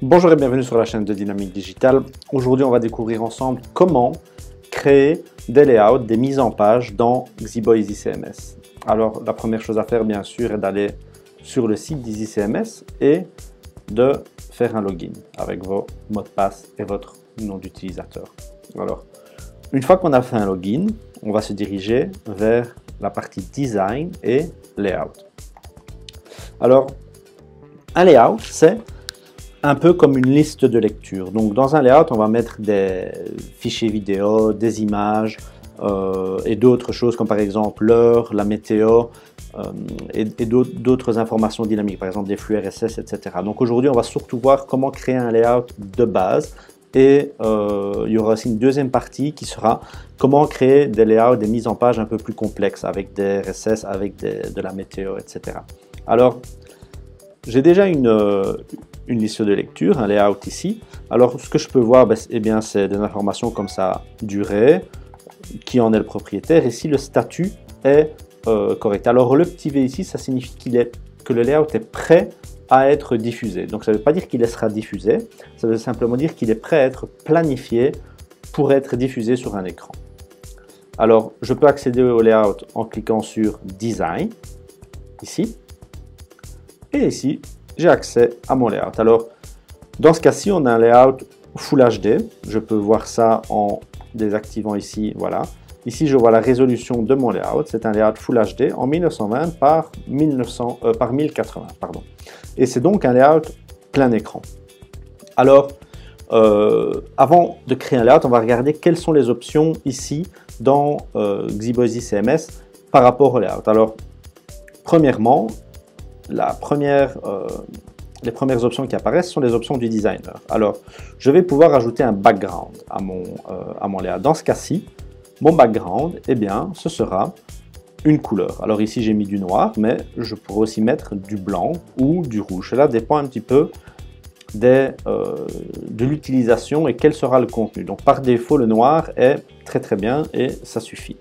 Bonjour et bienvenue sur la chaîne de Dynamique Digital. Aujourd'hui, on va découvrir ensemble comment créer des layouts, des mises en page dans Xibo EasyCMS. Alors, la première chose à faire, bien sûr, est d'aller sur le site d'EasyCMS et de faire un login avec vos mots de passe et votre nom d'utilisateur. Alors, une fois qu'on a fait un login, on va se diriger vers la partie design et layout. Alors, un layout, c'est un peu comme une liste de lecture. Donc dans un layout, on va mettre des fichiers vidéo, des images et d'autres choses comme par exemple l'heure, la météo et d'autres informations dynamiques, par exemple des flux RSS, etc. Donc aujourd'hui, on va surtout voir comment créer un layout de base et il y aura aussi une deuxième partie qui sera comment créer des layouts, des mises en page un peu plus complexes avec des RSS, avec de la météo, etc. Alors, j'ai déjà une liste de lecture, un layout ici. Alors, ce que je peux voir, c'est des informations comme ça, durée, qui en est le propriétaire, et si le statut est correct. Alors, le petit V ici, ça signifie que le layout est prêt à être diffusé. Donc, ça ne veut pas dire qu'il sera diffusé, ça veut simplement dire qu'il est prêt à être planifié pour être diffusé sur un écran. Alors, je peux accéder au layout en cliquant sur Design, ici. Et ici, j'ai accès à mon layout. Alors, dans ce cas-ci, on a un layout Full HD. Je peux voir ça en désactivant ici, voilà. Ici, je vois la résolution de mon layout. C'est un layout Full HD en 1920 par 1080, pardon. Et c'est donc un layout plein écran. Alors, avant de créer un layout, on va regarder quelles sont les options ici dans Xibo EasyCMS par rapport au layout. Alors, premièrement, les premières options qui apparaissent sont les options du designer. Alors, je vais pouvoir ajouter un background à mon layout. Dans ce cas-ci, mon background, eh bien, ce sera une couleur. Alors ici, j'ai mis du noir, mais je pourrais aussi mettre du blanc ou du rouge. Cela dépend un petit peu de l'utilisation et quel sera le contenu. Donc, par défaut, le noir est très bien et ça suffit.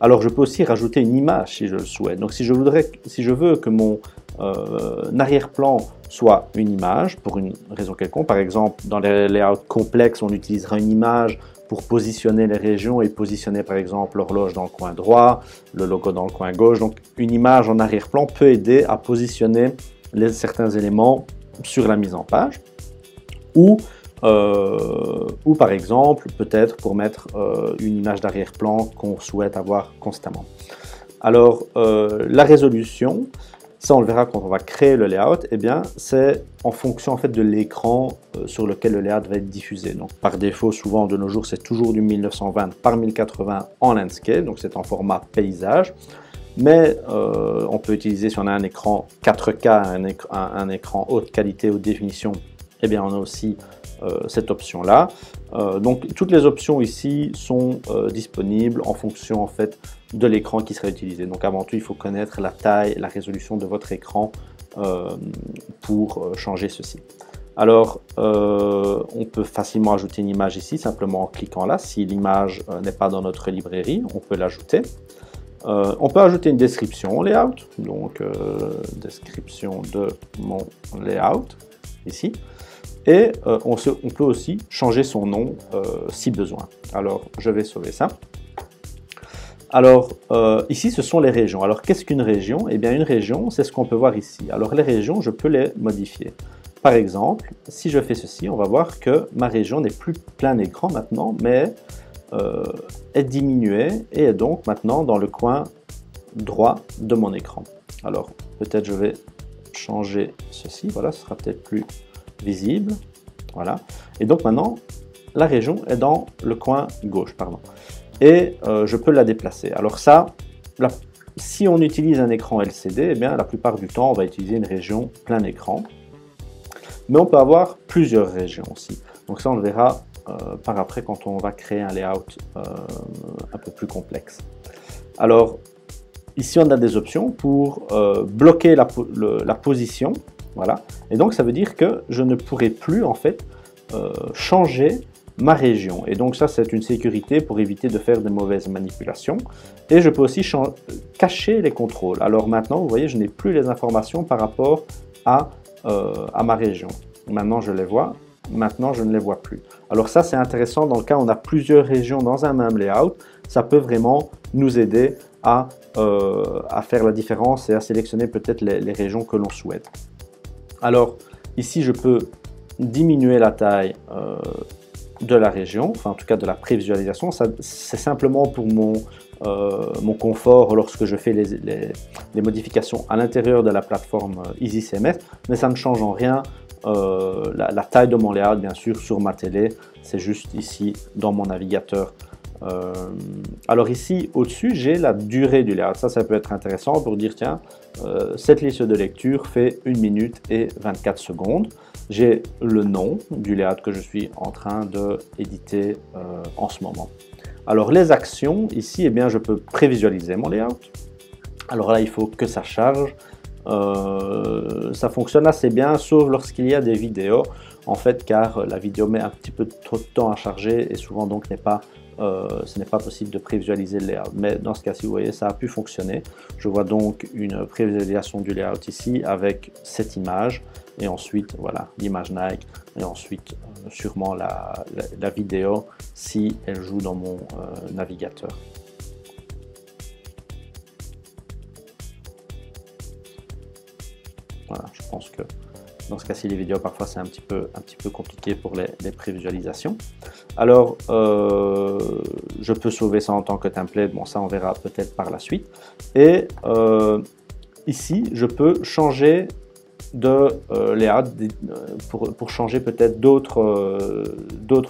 Alors, je peux aussi rajouter une image si je le souhaite. Donc, si je veux que mon arrière-plan soit une image pour une raison quelconque. Par exemple, dans les layouts complexes, on utilisera une image pour positionner les régions et positionner par exemple l'horloge dans le coin droit, le logo dans le coin gauche. Donc une image en arrière-plan peut aider à positionner certains éléments sur la mise en page ou par exemple peut-être pour mettre une image d'arrière-plan qu'on souhaite avoir constamment. Alors la résolution, ça, on le verra quand on va créer le layout, eh bien, c'est en fonction en fait, de l'écran sur lequel le layout va être diffusé. Donc, par défaut, souvent de nos jours, c'est toujours du 1920 par 1080 en landscape, donc c'est en format paysage. Mais on peut utiliser, si on a un écran 4K, un écran haute qualité, haute définition, eh bien, on a aussi cette option-là. Donc, toutes les options ici sont disponibles en fonction en fait, de l'écran qui sera utilisé. Donc avant tout, il faut connaître la taille, la résolution de votre écran pour changer ceci. Alors, on peut facilement ajouter une image ici, simplement en cliquant là. Si l'image n'est pas dans notre librairie, on peut l'ajouter. On peut ajouter une description au layout, donc description de mon layout, ici. Et on peut aussi changer son nom si besoin. Alors, je vais sauver ça. Alors, ici, ce sont les régions. Alors, qu'est-ce qu'une région? Eh bien, une région, c'est ce qu'on peut voir ici. Alors, les régions, je peux les modifier. Par exemple, si je fais ceci, on va voir que ma région n'est plus plein écran maintenant, mais est diminuée et est donc maintenant dans le coin droit de mon écran. Alors, peut-être je vais changer ceci. Voilà, ce sera peut-être plus visible. Voilà. Et donc, maintenant, la région est dans le coin gauche, pardon. Et je peux la déplacer. Alors ça, si on utilise un écran LCD, eh bien, la plupart du temps, on va utiliser une région plein écran. Mais on peut avoir plusieurs régions aussi. Donc ça, on le verra par après quand on va créer un layout un peu plus complexe. Alors, ici, on a des options pour bloquer la position. Voilà. Et donc, ça veut dire que je ne pourrai plus, en fait, changer ma région. Et donc ça, c'est une sécurité pour éviter de faire de mauvaises manipulations. Et je peux aussi cacher les contrôles. Alors maintenant, vous voyez, je n'ai plus les informations par rapport à ma région. Maintenant, je les vois. Maintenant, je ne les vois plus. Alors ça, c'est intéressant dans le cas où on a plusieurs régions dans un même layout. Ça peut vraiment nous aider à faire la différence et à sélectionner peut-être les régions que l'on souhaite. Alors ici, je peux diminuer la taille de la région, enfin en tout cas de la prévisualisation. C'est simplement pour mon confort lorsque je fais les modifications à l'intérieur de la plateforme EasyCMS, mais ça ne change en rien la taille de mon layout, bien sûr, sur ma télé. C'est juste ici dans mon navigateur. Alors ici au-dessus, j'ai la durée du layout. Ça peut être intéressant pour dire tiens, cette liste de lecture fait 1 minute et 24 secondes. J'ai le nom du layout que je suis en train d'éditer en ce moment. Alors les actions, ici, eh bien, je peux prévisualiser mon layout. Alors là, il faut que ça charge. Ça fonctionne assez bien, sauf lorsqu'il y a des vidéos, en fait, car la vidéo met un petit peu trop de temps à charger et souvent, donc, ce n'est pas possible de prévisualiser le layout. Mais dans ce cas-ci, vous voyez, ça a pu fonctionner. Je vois donc une prévisualisation du layout ici avec cette image et ensuite, voilà, l'image Nike et ensuite, sûrement la vidéo si elle joue dans mon navigateur. Voilà, je pense que dans ce cas-ci, les vidéos, parfois, c'est un petit peu compliqué pour les prévisualisations. Alors, je peux sauver ça en tant que template. Bon, ça, on verra peut-être par la suite. Et ici, je peux changer de layout pour changer peut-être d'autres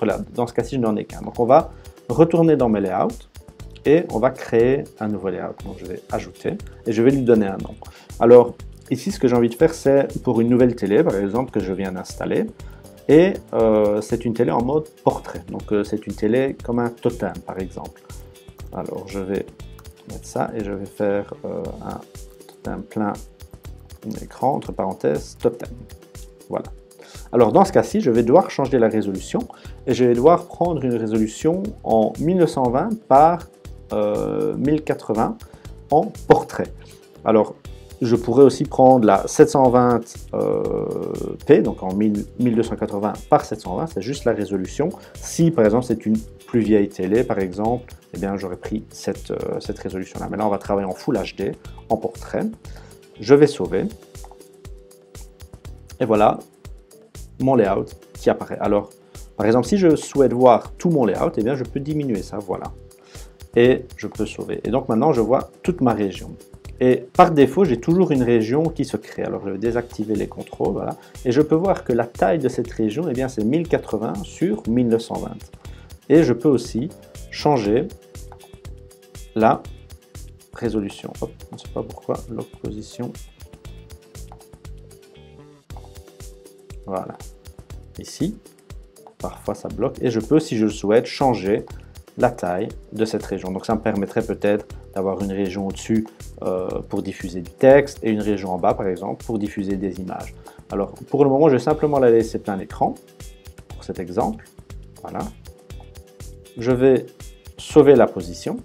layouts. Dans ce cas-ci, je n'en ai qu'un. Donc, on va retourner dans mes layouts et on va créer un nouveau layout. Donc, je vais ajouter et je vais lui donner un nom. Alors, ici, ce que j'ai envie de faire, c'est pour une nouvelle télé, par exemple, que je viens d'installer. Et c'est une télé en mode portrait. Donc, c'est une télé comme un totem, par exemple. Alors, je vais mettre ça et je vais faire un totem plein écran, entre parenthèses, totem. Voilà. Alors, dans ce cas-ci, je vais devoir changer la résolution. Et je vais devoir prendre une résolution en 1920 par 1080 en portrait. Alors, je pourrais aussi prendre la 720p, donc en 1280 par 720, c'est juste la résolution. Si par exemple c'est une plus vieille télé, par exemple, eh bien j'aurais pris cette résolution-là. Mais là, on va travailler en Full HD, en portrait. Je vais sauver. Et voilà mon layout qui apparaît. Alors, par exemple, si je souhaite voir tout mon layout, eh bien je peux diminuer ça, voilà. Et je peux sauver. Et donc maintenant, je vois toute ma région. Et par défaut, j'ai toujours une région qui se crée. Alors, je vais désactiver les contrôles, voilà. Et je peux voir que la taille de cette région, eh bien, c'est 1080 sur 1920. Et je peux aussi changer la résolution. Hop, on ne sait pas pourquoi, l'opposition. Voilà. Ici, parfois ça bloque. Et je peux, si je le souhaite, changer la taille de cette région. Donc, ça me permettrait peut-être d'avoir une région au-dessus pour diffuser du texte et une région en bas, par exemple, pour diffuser des images. Alors, pour le moment, je vais simplement la laisser plein écran pour cet exemple. Voilà. Je vais sauver la position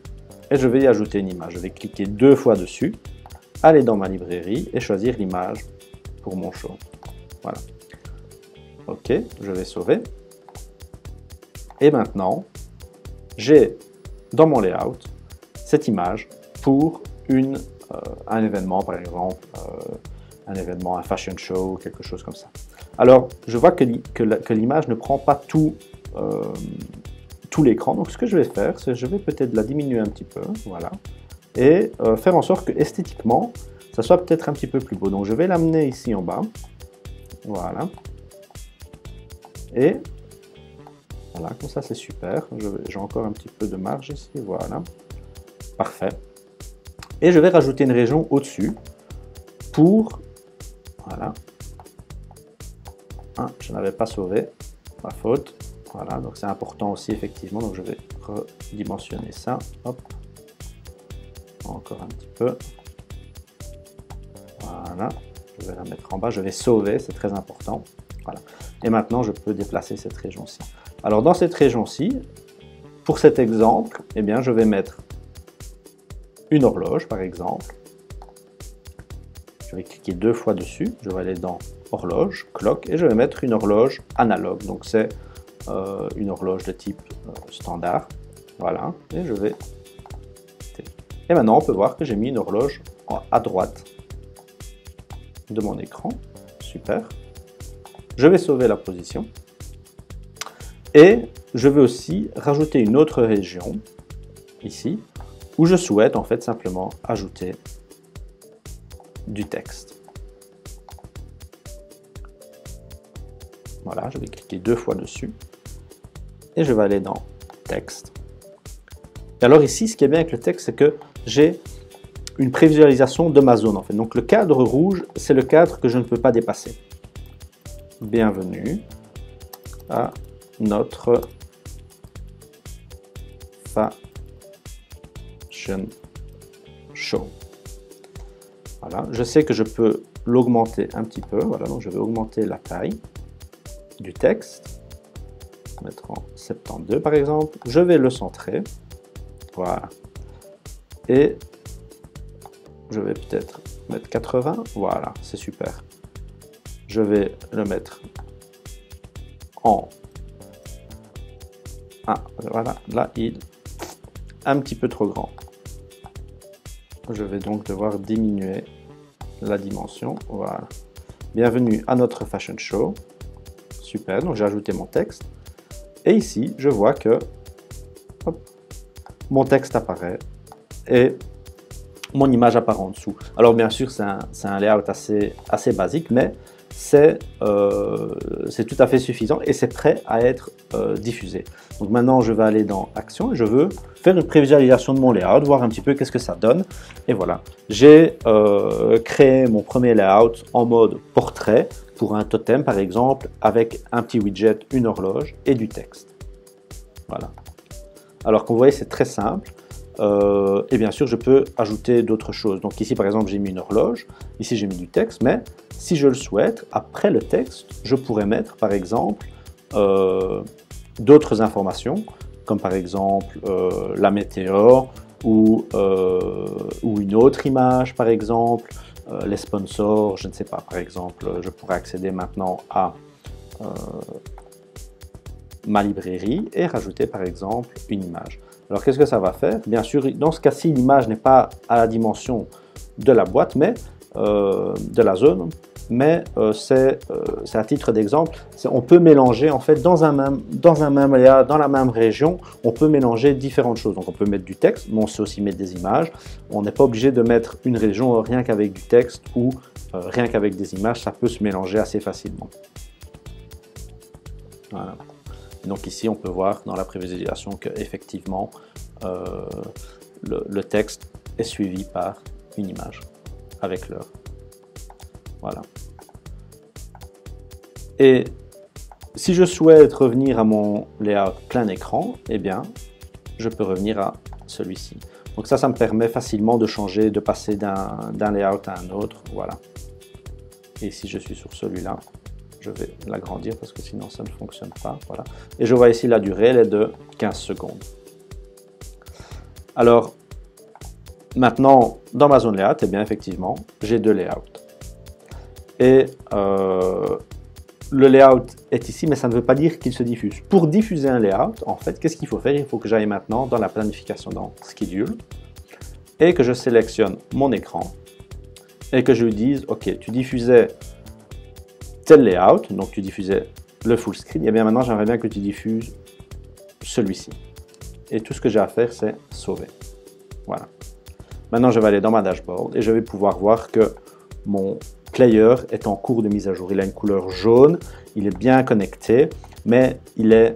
et je vais y ajouter une image. Je vais cliquer 2 fois dessus, aller dans ma librairie et choisir l'image pour mon show. Voilà. OK, je vais sauver. Et maintenant, j'ai dans mon layout cette image pour un événement, par exemple, un événement, un fashion show, quelque chose comme ça. Alors, je vois que l'image ne prend pas tout l'écran. Donc, ce que je vais faire, c'est que je vais peut-être la diminuer un petit peu, voilà, et faire en sorte que esthétiquement, ça soit peut-être un petit peu plus beau. Donc, je vais l'amener ici en bas, voilà, et voilà, comme ça, c'est super. J'ai encore un petit peu de marge ici, voilà. Parfait. Et je vais rajouter une région au-dessus pour... Voilà. Ah, je n'avais pas sauvé, ma faute. Voilà, donc c'est important aussi, effectivement. Donc, je vais redimensionner ça. Hop. Encore un petit peu. Voilà. Je vais la mettre en bas. Je vais sauver, c'est très important. Voilà. Et maintenant, je peux déplacer cette région-ci. Alors, dans cette région-ci, pour cet exemple, eh bien, je vais mettre une horloge, par exemple. Je vais cliquer 2 fois dessus. Je vais aller dans horloge, clock, et je vais mettre une horloge analogue. Donc c'est une horloge de type standard. Voilà, et je vais... Et maintenant, on peut voir que j'ai mis une horloge à droite de mon écran. Super. Je vais sauver la position. Et je vais aussi rajouter une autre région, ici, où je souhaite en fait simplement ajouter du texte. Voilà, je vais cliquer deux fois dessus. Et je vais aller dans texte. Et alors ici, ce qui est bien avec le texte, c'est que j'ai une prévisualisation de ma zone en fait. Donc le cadre rouge, c'est le cadre que je ne peux pas dépasser. Bienvenue à notre fashion show. Voilà, je sais que je peux l'augmenter un petit peu. Voilà, donc je vais augmenter la taille du texte. Mettre en 72 par exemple. Je vais le centrer. Voilà. Et je vais peut-être mettre 80. Voilà, c'est super. Je vais le mettre en... Ah, voilà, là, il est un petit peu trop grand. Je vais donc devoir diminuer la dimension. Voilà. Bienvenue à notre fashion show. Super, donc j'ai ajouté mon texte. Et ici, je vois que hop, mon texte apparaît et mon image apparaît en dessous. Alors bien sûr, c'est un layout assez basique, mais c'est tout à fait suffisant et c'est prêt à être diffusé. Donc maintenant, je vais aller dans Action et je veux faire une prévisualisation de mon layout, voir un petit peu qu'est-ce que ça donne. Et voilà, j'ai créé mon premier layout en mode portrait pour un totem par exemple, avec un petit widget, une horloge et du texte. Voilà. Alors qu'on voit, c'est très simple. Et bien sûr, je peux ajouter d'autres choses. Donc ici, par exemple, j'ai mis une horloge. Ici, j'ai mis du texte. Mais si je le souhaite, après le texte, je pourrais mettre, par exemple, d'autres informations, comme par exemple la météo ou une autre image, par exemple, les sponsors, je ne sais pas. Par exemple, je pourrais accéder maintenant à... ma librairie et rajouter par exemple une image. Alors qu'est-ce que ça va faire? Bien sûr, dans ce cas-ci, l'image n'est pas à la dimension de la boîte, mais de la zone, mais c'est à titre d'exemple. On peut mélanger en fait dans la même région, on peut mélanger différentes choses. Donc on peut mettre du texte, mais on sait aussi mettre des images. On n'est pas obligé de mettre une région rien qu'avec du texte ou rien qu'avec des images, ça peut se mélanger assez facilement. Voilà. Donc ici, on peut voir dans la prévisualisation qu'effectivement, le texte est suivi par une image avec l'heure. Voilà. Et si je souhaite revenir à mon layout plein écran, eh bien, je peux revenir à celui-ci. Donc ça me permet facilement de changer, de passer d'un layout à un autre. Voilà. Et si je suis sur celui-là, je vais l'agrandir parce que sinon ça ne fonctionne pas. Voilà. Et je vois ici la durée, elle est de 15 secondes. Alors, maintenant, dans ma zone layout, eh bien effectivement, j'ai deux layouts. Et le layout est ici, mais ça ne veut pas dire qu'il se diffuse. Pour diffuser un layout, en fait, qu'est-ce qu'il faut faire? Il faut que j'aille maintenant dans la planification, dans Schedule, et que je sélectionne mon écran, et que je lui dise, OK, tu diffusais tel layout, donc tu diffusais le full screen, et bien maintenant j'aimerais bien que tu diffuses celui-ci. Et tout ce que j'ai à faire, c'est sauver. Voilà. Maintenant, je vais aller dans ma dashboard et je vais pouvoir voir que mon player est en cours de mise à jour. Il a une couleur jaune, il est bien connecté, mais il est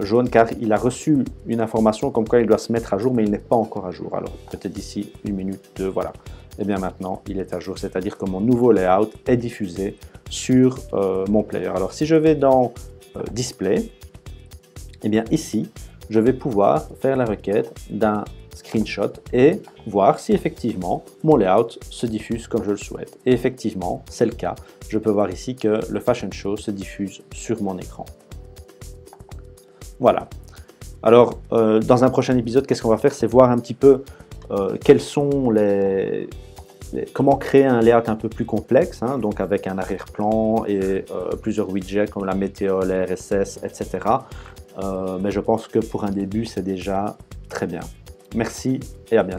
jaune car il a reçu une information comme quoi il doit se mettre à jour, mais il n'est pas encore à jour. Alors peut-être d'ici une minute, deux, voilà. Et bien maintenant, il est à jour, c'est-à-dire que mon nouveau layout est diffusé sur mon player. Alors si je vais dans Display, et bien ici, je vais pouvoir faire la requête d'un screenshot et voir si effectivement mon layout se diffuse comme je le souhaite. Et effectivement, c'est le cas. Je peux voir ici que le fashion show se diffuse sur mon écran. Voilà. Alors, dans un prochain épisode, qu'est-ce qu'on va faire? C'est voir un petit peu quels sont les Comment créer un layout un peu plus complexe, hein, donc avec un arrière-plan et plusieurs widgets comme la météo, la RSS, etc. Mais je pense que pour un début, c'est déjà très bien. Merci et à bientôt.